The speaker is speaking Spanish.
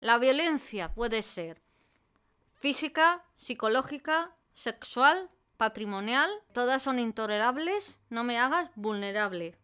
La violencia puede ser física, psicológica, sexual, patrimonial. Todas son intolerables. No me hagas vulnerable.